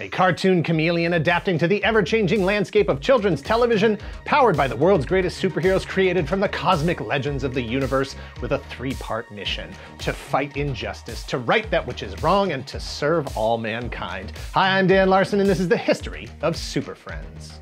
a cartoon chameleon adapting to the ever-changing landscape of children's television, powered by the world's greatest superheroes created from the cosmic legends of the universe, with a three-part mission: to fight injustice, to right that which is wrong, and to serve all mankind. Hi, I'm Dan Larson, and this is the history of Super Friends.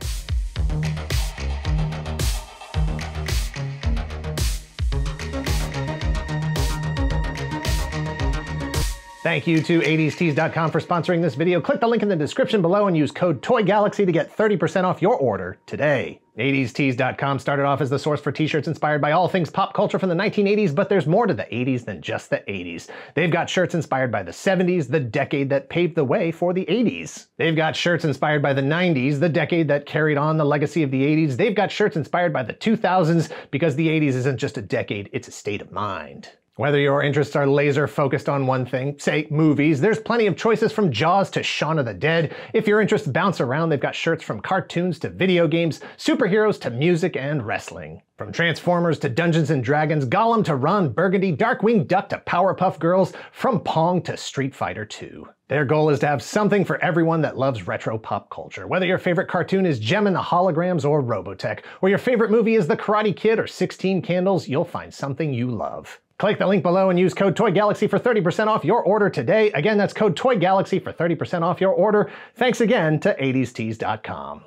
Thank you to 80stees.com for sponsoring this video. Click the link in the description below and use code TOYGALAXY to get 30% off your order today. 80stees.com started off as the source for t-shirts inspired by all things pop culture from the 1980s, but there's more to the 80s than just the 80s. They've got shirts inspired by the 70s, the decade that paved the way for the 80s. They've got shirts inspired by the 90s, the decade that carried on the legacy of the 80s. They've got shirts inspired by the 2000s, because the 80s isn't just a decade, it's a state of mind. Whether your interests are laser focused on one thing, say movies, there's plenty of choices from Jaws to Shaun of the Dead. If your interests bounce around, they've got shirts from cartoons to video games, superheroes to music and wrestling. From Transformers to Dungeons and Dragons, Gollum to Ron Burgundy, Darkwing Duck to Powerpuff Girls, from Pong to Street Fighter II. Their goal is to have something for everyone that loves retro pop culture. Whether your favorite cartoon is Jem and the Holograms or Robotech, or your favorite movie is The Karate Kid or 16 Candles, you'll find something you love. Click the link below and use code TOYGALAXY for 30% off your order today. Again, that's code TOYGALAXY for 30% off your order. Thanks again to 80stees.com.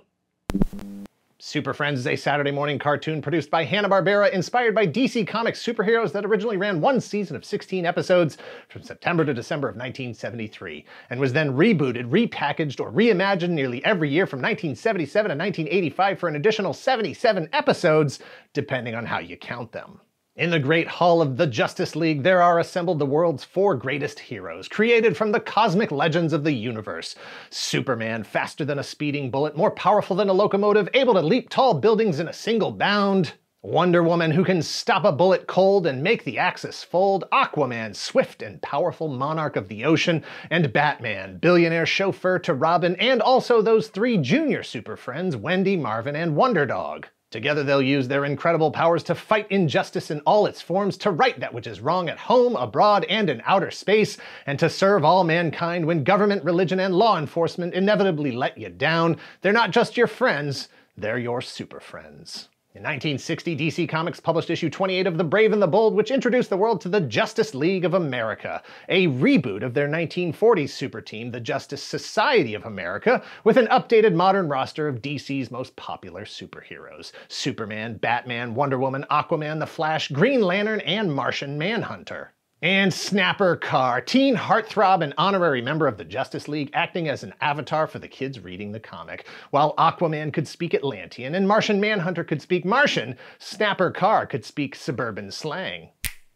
Super Friends is a Saturday morning cartoon produced by Hanna-Barbera, inspired by DC Comics superheroes, that originally ran one season of 16 episodes from September to December of 1973, and was then rebooted, repackaged, or reimagined nearly every year from 1977 to 1985 for an additional 77 episodes, depending on how you count them. In the Great Hall of the Justice League, there are assembled the world's four greatest heroes, created from the cosmic legends of the universe. Superman, faster than a speeding bullet, more powerful than a locomotive, able to leap tall buildings in a single bound. Wonder Woman, who can stop a bullet cold and make the Axis fold. Aquaman, swift and powerful monarch of the ocean. And Batman, billionaire chauffeur to Robin, and also those three junior super friends, Wendy, Marvin, and Wonder Dog. Together they'll use their incredible powers to fight injustice in all its forms, to right that which is wrong at home, abroad, and in outer space, and to serve all mankind when government, religion, and law enforcement inevitably let you down. They're not just your friends, they're your super friends. In 1960, DC Comics published issue 28 of The Brave and the Bold, which introduced the world to the Justice League of America, a reboot of their 1940s super team, the Justice Society of America, with an updated modern roster of DC's most popular superheroes: Superman, Batman, Wonder Woman, Aquaman, The Flash, Green Lantern, and Martian Manhunter. And Snapper Carr, teen heartthrob and honorary member of the Justice League, acting as an avatar for the kids reading the comic. While Aquaman could speak Atlantean and Martian Manhunter could speak Martian, Snapper Carr could speak suburban slang.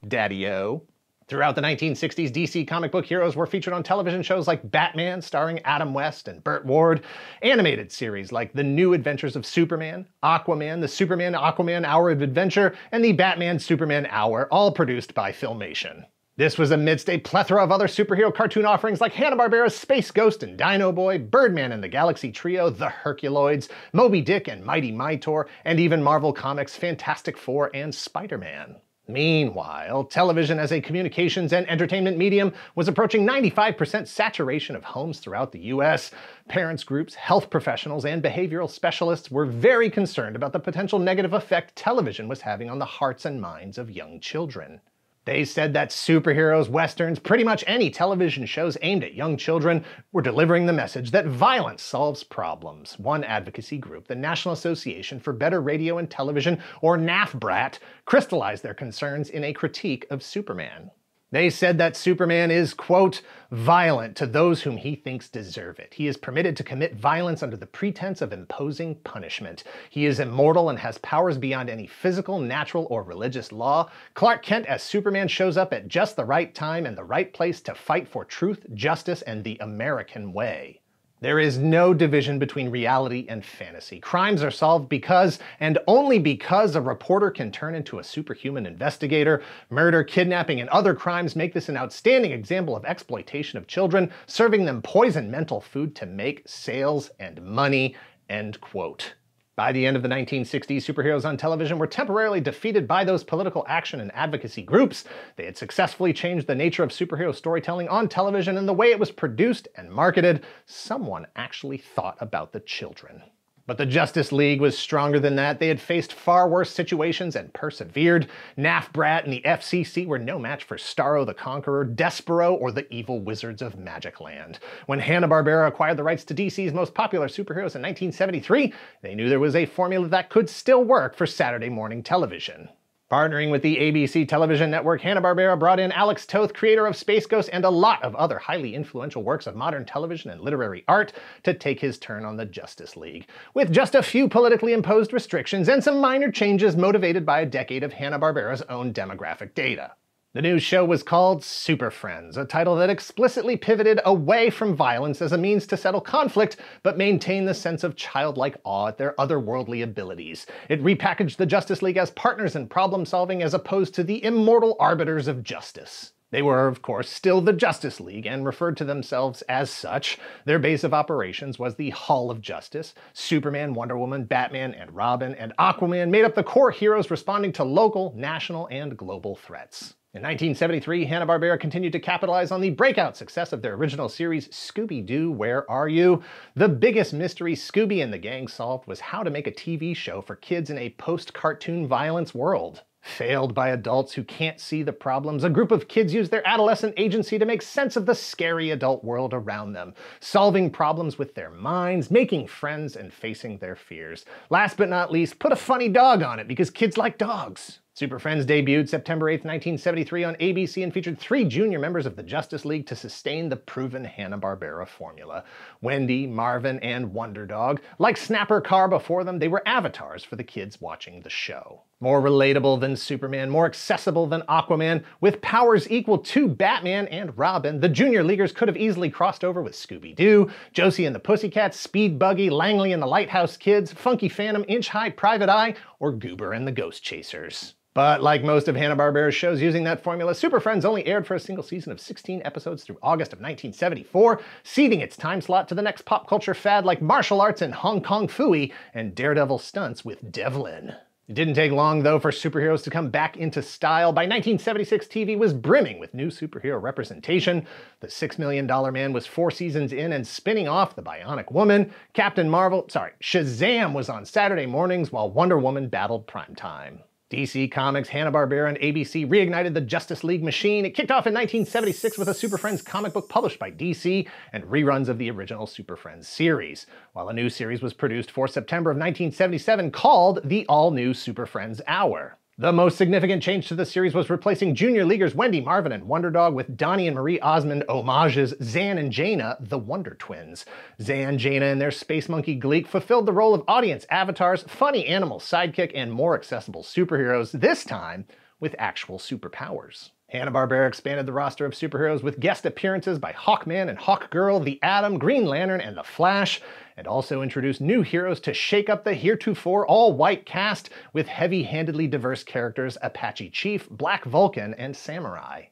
Daddy-o. Throughout the 1960s, DC comic book heroes were featured on television shows like Batman, starring Adam West and Burt Ward, animated series like The New Adventures of Superman, Aquaman, The Superman-Aquaman Hour of Adventure, and The Batman-Superman Hour, all produced by Filmation. This was amidst a plethora of other superhero cartoon offerings like Hanna-Barbera's Space Ghost and Dino Boy, Birdman and the Galaxy Trio, The Herculoids, Moby Dick and Mighty Mytor, and even Marvel Comics' Fantastic Four and Spider-Man. Meanwhile, television as a communications and entertainment medium was approaching 95% saturation of homes throughout the US. Parents groups, health professionals, and behavioral specialists were very concerned about the potential negative effect television was having on the hearts and minds of young children. They said that superheroes, westerns, pretty much any television shows aimed at young children were delivering the message that violence solves problems. One advocacy group, the National Association for Better Radio and Television, or NAFBRAT, crystallized their concerns in a critique of Superman. They said that Superman is, quote, violent to those whom he thinks deserve it. He is permitted to commit violence under the pretense of imposing punishment. He is immortal and has powers beyond any physical, natural, or religious law. Clark Kent as Superman shows up at just the right time and the right place to fight for truth, justice, and the American way. There is no division between reality and fantasy. Crimes are solved because, and only because, a reporter can turn into a superhuman investigator. Murder, kidnapping, and other crimes make this an outstanding example of exploitation of children, serving them poisoned mental food to make sales and money, end quote. By the end of the 1960s, superheroes on television were temporarily defeated by those political action and advocacy groups. They had successfully changed the nature of superhero storytelling on television and the way it was produced and marketed. Someone actually thought about the children. But the Justice League was stronger than that. They had faced far worse situations and persevered. NAFBRAT and the FCC were no match for Starro the Conqueror, Despero, or the evil wizards of Magicland. When Hanna-Barbera acquired the rights to DC's most popular superheroes in 1973, they knew there was a formula that could still work for Saturday morning television. Partnering with the ABC television network, Hanna-Barbera brought in Alex Toth, creator of Space Ghost and a lot of other highly influential works of modern television and literary art, to take his turn on the Justice League. With just a few politically imposed restrictions and some minor changes motivated by a decade of Hanna-Barbera's own demographic data. The new show was called Super Friends, a title that explicitly pivoted away from violence as a means to settle conflict, but maintained the sense of childlike awe at their otherworldly abilities. It repackaged the Justice League as partners in problem-solving as opposed to the immortal arbiters of justice. They were, of course, still the Justice League and referred to themselves as such. Their base of operations was the Hall of Justice. Superman, Wonder Woman, Batman, and Robin, and Aquaman made up the core heroes responding to local, national, and global threats. In 1973, Hanna-Barbera continued to capitalize on the breakout success of their original series, Scooby-Doo, Where Are You? The biggest mystery Scooby and the gang solved was how to make a TV show for kids in a post-cartoon violence world. Failed by adults who can't see the problems, a group of kids use their adolescent agency to make sense of the scary adult world around them, solving problems with their minds, making friends, and facing their fears. Last but not least, put a funny dog on it because kids like dogs. Super Friends debuted September 8, 1973 on ABC and featured 3 junior members of the Justice League to sustain the proven Hanna-Barbera formula. Wendy, Marvin, and Wonder Dog. Like Snapper Carr before them, they were avatars for the kids watching the show. More relatable than Superman, more accessible than Aquaman, with powers equal to Batman and Robin, the Junior Leaguers could have easily crossed over with Scooby-Doo, Josie and the Pussycats, Speed Buggy, Langley and the Lighthouse Kids, Funky Phantom, Inch High Private Eye, or Goober and the Ghost Chasers. But like most of Hanna-Barbera's shows using that formula, Super Friends only aired for a single season of 16 episodes through August of 1974, ceding its time slot to the next pop culture fad like martial arts and Hong Kong phooey and daredevil stunts with Devlin. It didn't take long, though, for superheroes to come back into style. By 1976, TV was brimming with new superhero representation. The $6 Million Man was 4 seasons in and spinning off the Bionic Woman. Shazam was on Saturday mornings while Wonder Woman battled primetime. DC Comics, Hanna-Barbera, and ABC reignited the Justice League machine. It kicked off in 1976 with a Super Friends comic book published by DC and reruns of the original Super Friends series, while a new series was produced for September of 1977 called The All-New Super Friends Hour. The most significant change to the series was replacing Junior Leaguers Wendy, Marvin, and Wonder Dog with Donnie and Marie Osmond homages Zan and Jaina, the Wonder Twins. Zan, Jaina, and their space monkey Gleek fulfilled the role of audience avatars, funny animal sidekick, and more accessible superheroes, this time with actual superpowers. Hanna-Barbera expanded the roster of superheroes with guest appearances by Hawkman and Hawkgirl, the Atom, Green Lantern, and the Flash, and also introduced new heroes to shake up the heretofore all-white cast with heavy-handedly diverse characters Apache Chief, Black Vulcan, and Samurai.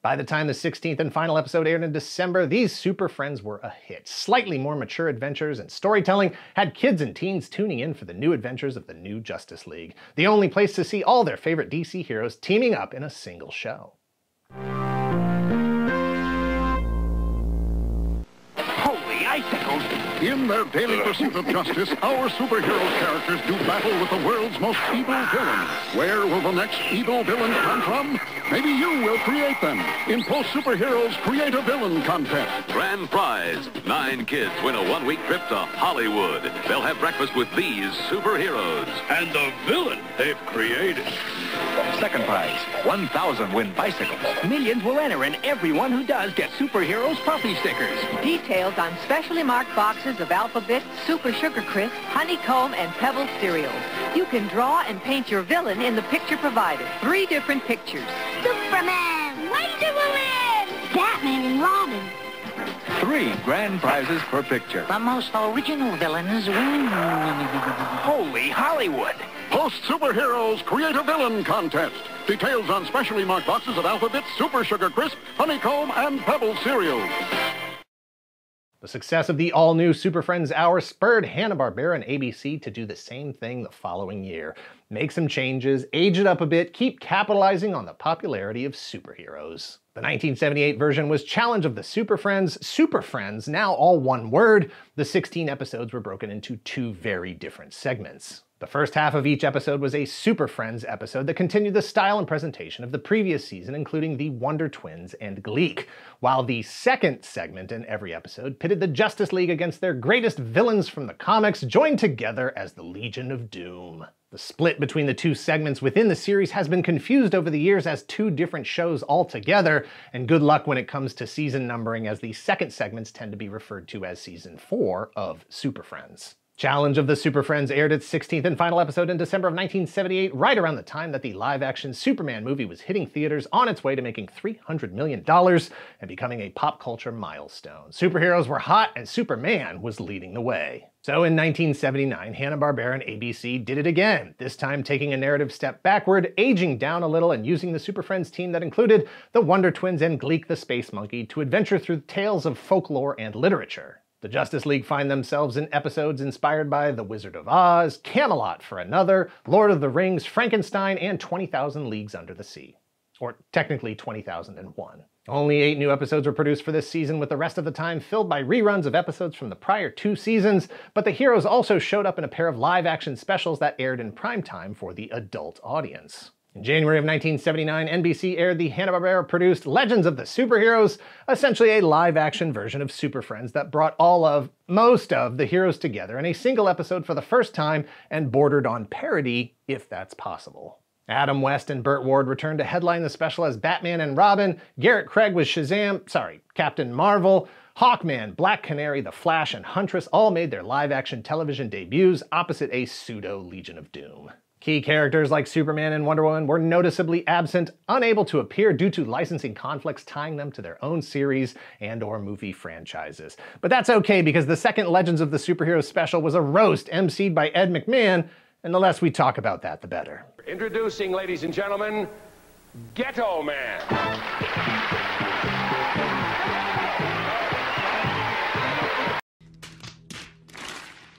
By the time the 16th and final episode aired in December, these Super Friends were a hit. Slightly more mature adventures and storytelling had kids and teens tuning in for the new adventures of the new Justice League, the only place to see all their favorite DC heroes teaming up in a single show. Holy icicles! In their daily pursuit of justice, our superhero characters do battle with the world's most evil villains. Where will the next evil villain come from? Maybe you will create them. Impulse Superheroes Create a Villain Contest. Grand prize. 9 kids win a one-week trip to Hollywood. They'll have breakfast with these superheroes. And the villain they've created. Second prize. 1,000 win bicycles. Millions will enter, and everyone who does gets Superheroes Puffy Stickers. Details on specially marked boxes of Alphabet, Super Sugar Crisp, Honeycomb, and Pebble cereals. You can draw and paint your villain in the picture provided. 3 different pictures. Superman, Wonder Woman, Batman, and Robin. 3 grand prizes per picture. The most original villains win. Holy Hollywood! Post Superheroes Create a Villain Contest. Details on specially marked boxes of Alphabet, Super Sugar Crisp, Honeycomb, and Pebble cereals. The success of the all-new Super Friends Hour spurred Hanna-Barbera and ABC to do the same thing the following year. Make some changes, age it up a bit, keep capitalizing on the popularity of superheroes. The 1978 version was Challenge of the Super Friends, now all one word. The 16 episodes were broken into two very different segments. The first half of each episode was a Super Friends episode that continued the style and presentation of the previous season, including the Wonder Twins and Gleek, while the second segment in every episode pitted the Justice League against their greatest villains from the comics, joined together as the Legion of Doom. The split between the two segments within the series has been confused over the years as two different shows altogether, and good luck when it comes to season numbering, as the second segments tend to be referred to as Season 4 of Super Friends. Challenge of the Super Friends aired its 16th and final episode in December of 1978, right around the time that the live-action Superman movie was hitting theaters on its way to making $300 million and becoming a pop culture milestone. Superheroes were hot, and Superman was leading the way. So in 1979, Hanna-Barbera and ABC did it again, this time taking a narrative step backward, aging down a little, and using the Super Friends team that included the Wonder Twins and Gleek the Space Monkey to adventure through tales of folklore and literature. The Justice League find themselves in episodes inspired by The Wizard of Oz, Camelot for another, Lord of the Rings, Frankenstein, and 20,000 Leagues Under the Sea. Or technically 20,001. Only 8 new episodes were produced for this season, with the rest of the time filled by reruns of episodes from the prior 2 seasons, but the heroes also showed up in a pair of live-action specials that aired in primetime for the adult audience. In January of 1979, NBC aired the Hanna-Barbera-produced Legends of the Superheroes, essentially a live-action version of Super Friends that brought most of the heroes together in a single episode for the first time and bordered on parody, if that's possible. Adam West and Burt Ward returned to headline the special as Batman and Robin, Garrett Craig was Captain Marvel, Hawkman, Black Canary, The Flash, and Huntress all made their live-action television debuts opposite a pseudo-Legion of Doom. Key characters like Superman and Wonder Woman were noticeably absent, unable to appear due to licensing conflicts tying them to their own series and/or movie franchises. But that's okay, because the second Legends of the Superheroes special was a roast emceed by Ed McMahon, and the less we talk about that, the better. Introducing, ladies and gentlemen, Ghetto Man.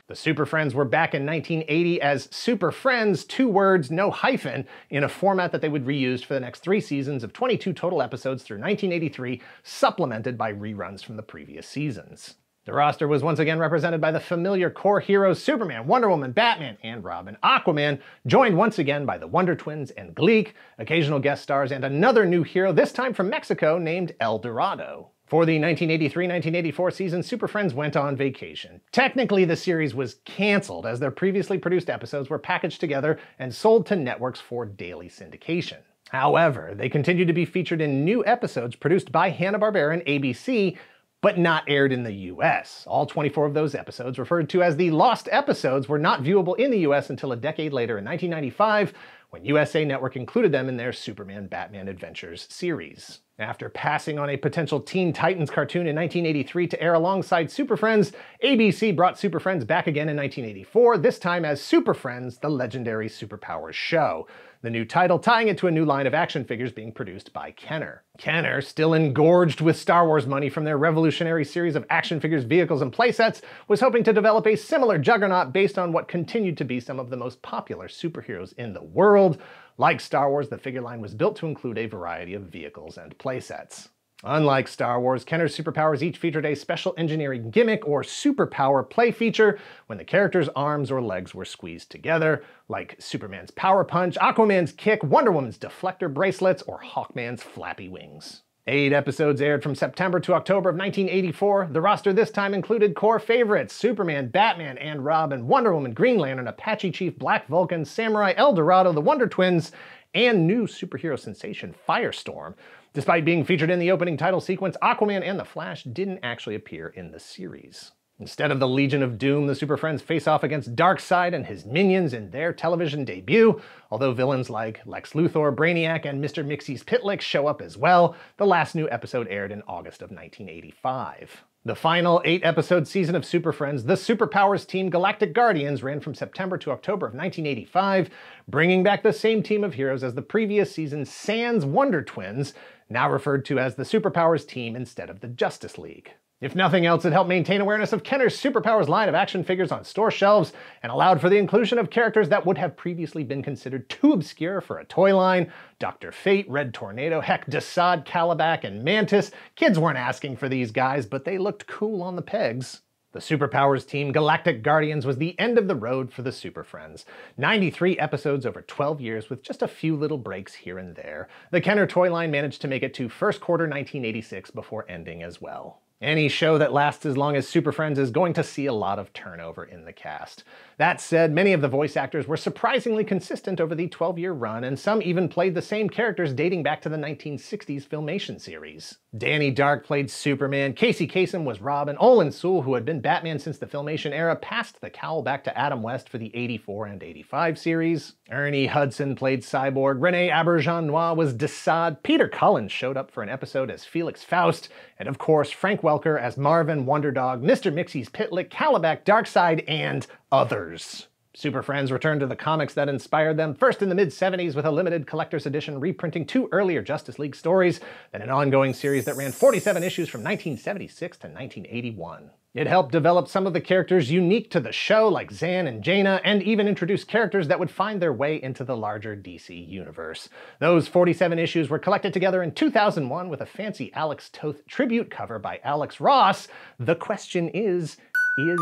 The Super Friends were back in 1980 as Super Friends, 2 words, no hyphen, in a format that they would reuse for the next 3 seasons of 22 total episodes through 1983, supplemented by reruns from the previous seasons. The roster was once again represented by the familiar core heroes Superman, Wonder Woman, Batman, and Robin. Aquaman, joined once again by the Wonder Twins and Gleek, occasional guest stars, and another new hero, this time from Mexico, named El Dorado. For the 1983-1984 season, Super Friends went on vacation. Technically, the series was canceled, as their previously produced episodes were packaged together and sold to networks for daily syndication. However, they continued to be featured in new episodes produced by Hanna-Barbera and ABC, but not aired in the US. All 24 of those episodes, referred to as the Lost Episodes, were not viewable in the US until a decade later in 1995, when USA Network included them in their Superman Batman Adventures series. After passing on a potential Teen Titans cartoon in 1983 to air alongside Super Friends, ABC brought Super Friends back again in 1984, this time as Super Friends, the Legendary Superpowers Show, the new title tying it to a new line of action figures being produced by Kenner. Kenner, still engorged with Star Wars money from their revolutionary series of action figures, vehicles, and playsets, was hoping to develop a similar juggernaut based on what continued to be some of the most popular superheroes in the world. Like Star Wars, the figure line was built to include a variety of vehicles and playsets. Unlike Star Wars, Kenner's superpowers each featured a special engineering gimmick or superpower play feature when the character's arms or legs were squeezed together, like Superman's power punch, Aquaman's kick, Wonder Woman's deflector bracelets, or Hawkman's flappy wings. 8 episodes aired from September to October of 1984. The roster this time included core favorites Superman, Batman, and Robin, Wonder Woman, Green Lantern, Apache Chief, Black Vulcan, Samurai, El Dorado, the Wonder Twins, and new superhero sensation Firestorm. Despite being featured in the opening title sequence, Aquaman and the Flash didn't actually appear in the series. Instead of the Legion of Doom, the Super Friends face off against Darkseid and his minions in their television debut. Although villains like Lex Luthor, Brainiac, and Mr. Mxyzptlk show up as well, the last new episode aired in August of 1985. The final 8-episode season of Super Friends, the Superpowers team Galactic Guardians, ran from September to October of 1985, bringing back the same team of heroes as the previous season's sans Wonder Twins, now referred to as the Superpowers team instead of the Justice League. If nothing else, it helped maintain awareness of Kenner's Superpowers line of action figures on store shelves and allowed for the inclusion of characters that would have previously been considered too obscure for a toy line. Dr. Fate, Red Tornado, heck, Desaad, Kalibak, and Mantis. Kids weren't asking for these guys, but they looked cool on the pegs. The Superpowers team, Galactic Guardians, was the end of the road for the Super Friends. 93 episodes over 12 years with just a few little breaks here and there. The Kenner toy line managed to make it to first quarter 1986 before ending as well. Any show that lasts as long as Super Friends is going to see a lot of turnover in the cast. That said, many of the voice actors were surprisingly consistent over the 12-year run, and some even played the same characters dating back to the 1960s Filmation series. Danny Dark played Superman, Casey Kasem was Robin, Olin Sewell, who had been Batman since the Filmation era, passed the cowl back to Adam West for the 84 and 85 series. Ernie Hudson played Cyborg, Rene Auberjonois was Desaad, Peter Cullen showed up for an episode as Felix Faust, and of course, Frank Welker as Marvin, Wonder Dog, Mr. Mxyzptlk, Kalibak, Darkseid, and others. Super Friends returned to the comics that inspired them, first in the mid-70s with a limited collector's edition reprinting two earlier Justice League stories, then an ongoing series that ran 47 issues from 1976 to 1981. It helped develop some of the characters unique to the show, like Zan and Jaina, and even introduced characters that would find their way into the larger DC universe. Those 47 issues were collected together in 2001 with a fancy Alex Toth tribute cover by Alex Ross. The question is it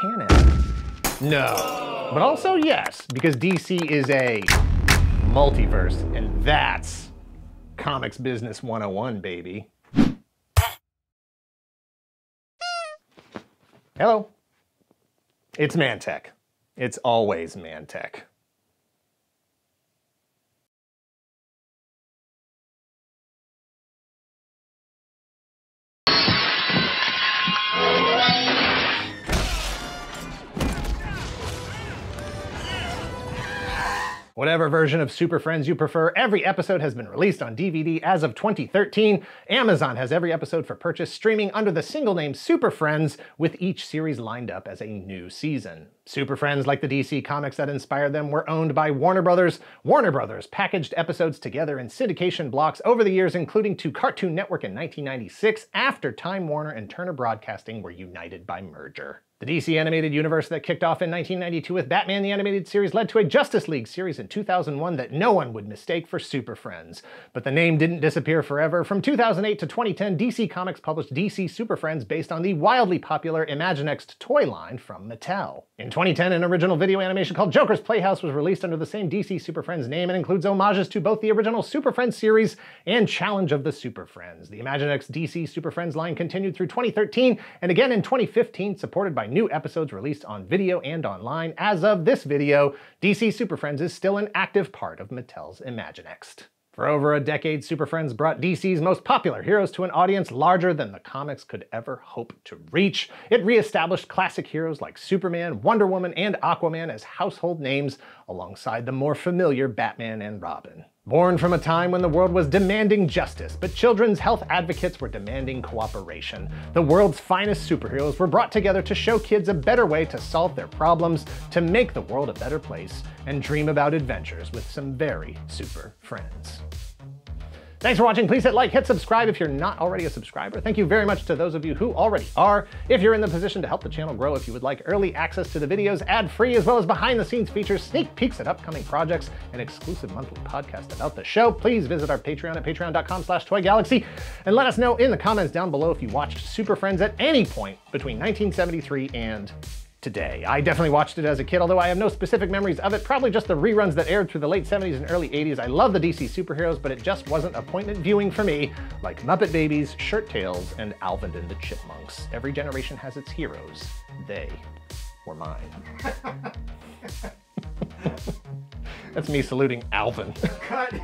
canon? No. But also yes, because DC is a multiverse, and that's comics business 101, baby. Hello. It's Mantech. It's always Mantech. Whatever version of Super Friends you prefer, every episode has been released on DVD as of 2013. Amazon has every episode for purchase streaming under the single name Super Friends, with each series lined up as a new season. Super Friends, like the DC comics that inspired them, were owned by Warner Brothers. Warner Brothers packaged episodes together in syndication blocks over the years, including to Cartoon Network in 1996, after Time Warner and Turner Broadcasting were united by merger. The DC animated universe that kicked off in 1992 with Batman the Animated Series led to a Justice League series in 2001 that no one would mistake for Super Friends. But the name didn't disappear forever. From 2008 to 2010, DC Comics published DC Super Friends based on the wildly popular Imaginext toy line from Mattel. In 2010, an original video animation called Joker's Playhouse was released under the same DC Super Friends name and includes homages to both the original Super Friends series and Challenge of the Super Friends. The Imaginext DC Super Friends line continued through 2013 and again in 2015, supported by new episodes released on video and online. As of this video, DC Super Friends is still an active part of Mattel's Imaginext. For over a decade, Super Friends brought DC's most popular heroes to an audience larger than the comics could ever hope to reach. It reestablished classic heroes like Superman, Wonder Woman, and Aquaman as household names alongside the more familiar Batman and Robin. Born from a time when the world was demanding justice, but children's health advocates were demanding cooperation, the world's finest superheroes were brought together to show kids a better way to solve their problems, to make the world a better place, and dream about adventures with some very super friends. Thanks for watching. Please hit like, hit subscribe if you're not already a subscriber. Thank you very much to those of you who already are. If you're in the position to help the channel grow, if you would like early access to the videos, ad-free, as well as behind-the-scenes features, sneak peeks at upcoming projects, and exclusive monthly podcast about the show, please visit our Patreon at patreon.com/toygalaxy, and let us know in the comments down below if you watched Super Friends at any point between 1973 and today. I definitely watched it as a kid, although I have no specific memories of it, probably just the reruns that aired through the late 70s and early 80s. I love the DC superheroes, but it just wasn't appointment viewing for me, like Muppet Babies, Shirt Tales, and Alvin and the Chipmunks. Every generation has its heroes. They were mine. That's me saluting Alvin. Cut.